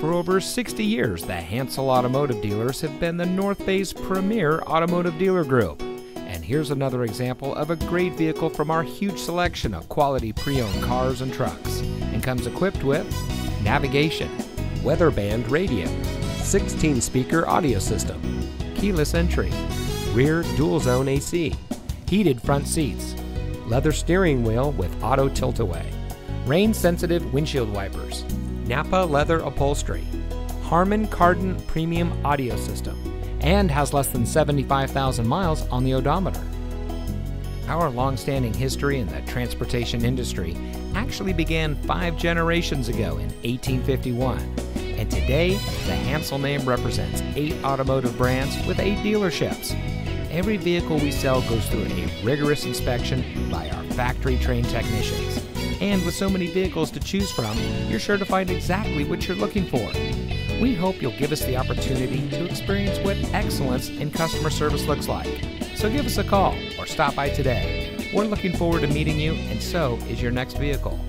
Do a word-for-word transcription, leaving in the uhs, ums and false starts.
For over sixty years, the Hansel Automotive Dealers have been the North Bay's premier automotive dealer group. And here's another example of a great vehicle from our huge selection of quality pre-owned cars and trucks, and comes equipped with navigation, weatherband radio, sixteen speaker audio system, keyless entry, rear dual zone A C, heated front seats, leather steering wheel with auto tilt-away, rain sensitive windshield wipers, Napa leather upholstery, Harman Kardon premium audio system, and has less than seventy-five thousand miles on the odometer. Our long-standing history in the transportation industry actually began five generations ago in eighteen fifty-one, and today the Hansel name represents eight automotive brands with eight dealerships. Every vehicle we sell goes through a rigorous inspection by our factory-trained technicians. And with so many vehicles to choose from, you're sure to find exactly what you're looking for. We hope you'll give us the opportunity to experience what excellence in customer service looks like. So give us a call or stop by today. We're looking forward to meeting you, and so is your next vehicle.